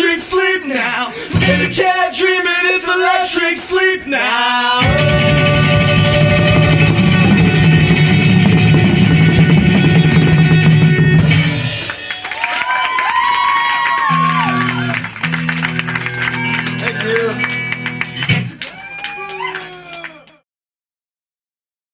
electric sleep now. If you can't dream it, it's electric sleep now.